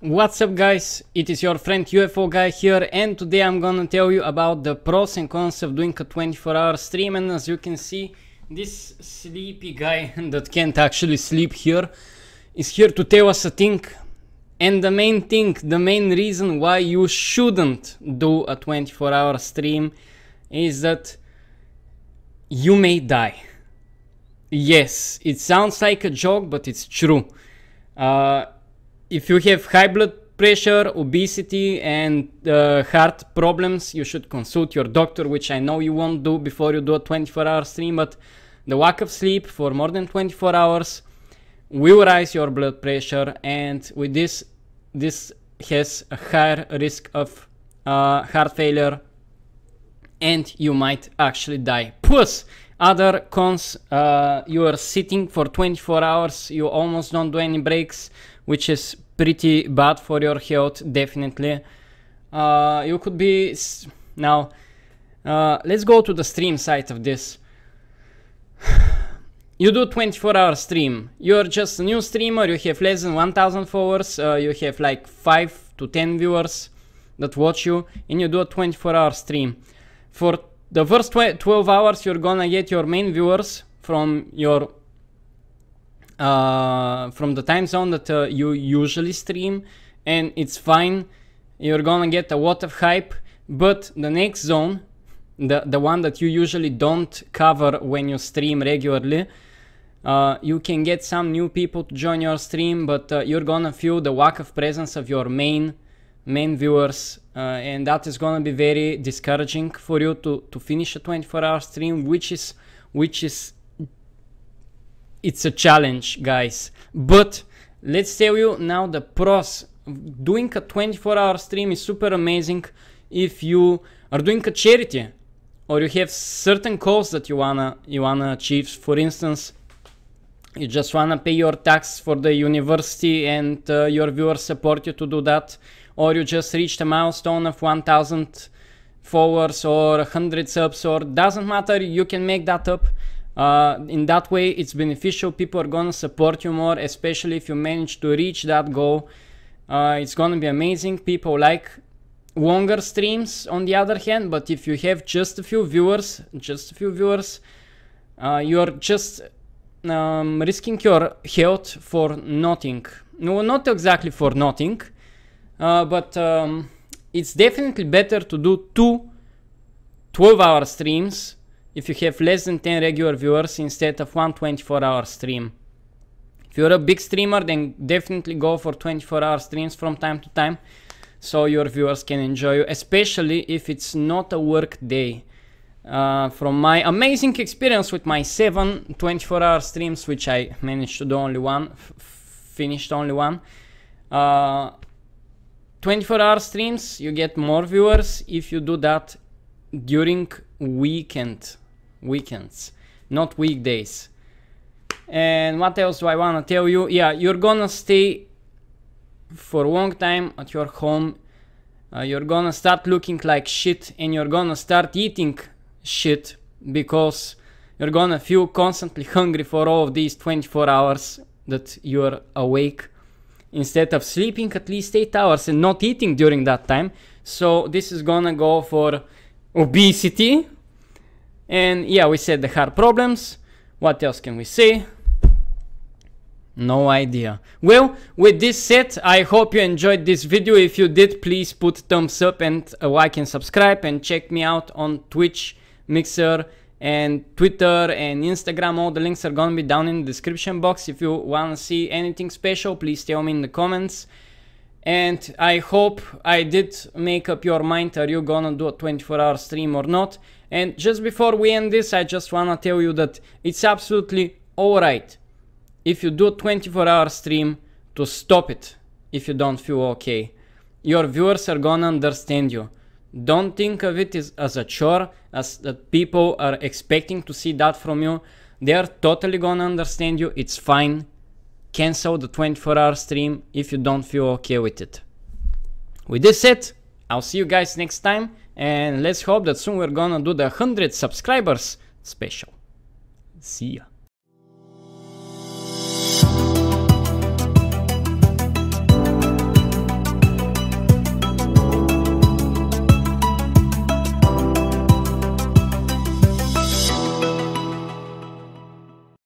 What's up guys, it is your friend UFO guy here, and today I'm gonna tell you about the pros and cons of doing a 24-hour stream. And as you can see, this sleepy guy that can't actually sleep here is here to tell us a thing. And the main thing, the main reason why you shouldn't do a 24-hour stream is that you may die. Yes, it sounds like a joke, but it's true. If you have high blood pressure, obesity and heart problems, you should consult your doctor, which I know you won't do before you do a 24-hour stream, but the lack of sleep for more than 24 hours will rise your blood pressure, and with this has a higher risk of heart failure, and you might actually die. Plus, other cons, you are sitting for 24 hours, you almost don't do any breaks, which is pretty bad for your health, definitely. You could be... Now, let's go to the stream side of this. You do 24-hour stream, you're just a new streamer, you have less than 1000 followers, you have like 5 to 10 viewers that watch you, and you do a 24-hour stream. For the first 12 hours you're gonna get your main viewers from your from the time zone that you usually stream, and it's fine, you're gonna get a lot of hype. But the next zone, the one that you usually don't cover when you stream regularly, you can get some new people to join your stream, but you're gonna feel the lack of presence of your main viewers, and that is gonna be very discouraging for you to finish a 24-hour stream, which is it's a challenge, guys. But let's tell you now the pros. Doing a 24-hour stream is super amazing if you are doing a charity or you have certain goals that you wanna achieve. For instance, you just wanna pay your tax for the university, and your viewers support you to do that, or you just reached a milestone of 1000 followers or 100 subs, or doesn't matter, you can make that up. In that way it's beneficial, people are gonna support you more, especially if you manage to reach that goal. It's gonna be amazing. People like longer streams on the other hand, but if you have just a few viewers, you're just risking your health for nothing. No, not exactly for nothing, but it's definitely better to do two 12-hour streams if you have less than 10 regular viewers instead of one 24-hour stream. If you're a big streamer, then definitely go for 24-hour streams from time to time, so your viewers can enjoy you, especially if it's not a work day. From my amazing experience with my 7 24-hour streams, which I managed to do only one, finished only one, 24-hour streams, you get more viewers if you do that during weekends, not weekdays. And what else do I wanna tell you? Yeah, you're gonna stay for a long time at your home, you're gonna start looking like shit, and you're gonna start eating shit, because you're gonna feel constantly hungry for all of these 24 hours that you're awake, instead of sleeping at least 8 hours and not eating during that time. So this is gonna go for obesity, and yeah, we said the heart problems. What else can we say? No idea. Well, with this said, I hope you enjoyed this video. If you did, please put thumbs up and a like and subscribe, and check me out on Twitch, Mixer and Twitter and Instagram. All the links are gonna be down in the description box. If you wanna see anything special, please tell me in the comments. And I hope I did make up your mind, are you gonna do a 24-hour stream or not? And just before we end this, I just wanna tell you that it's absolutely alright if you do a 24-hour stream to stop it if you don't feel okay. Your viewers are gonna understand you. Don't think of it as a chore, as that people are expecting to see that from you. They are totally gonna understand you. It's fine. Cancel the 24-hour stream if you don't feel okay with it. With this said, I'll see you guys next time, and let's hope that soon we're gonna do the 100 subscribers special. See ya.